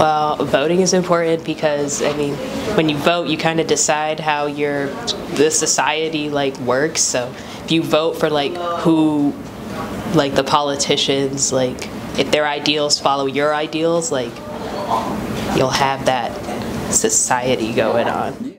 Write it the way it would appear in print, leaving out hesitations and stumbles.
Well, voting is important because, I mean, when you vote, you kind of decide how the society, like, works. So if you vote for, like, who, like, the politicians, like, if their ideals follow your ideals, like, you'll have that society going on.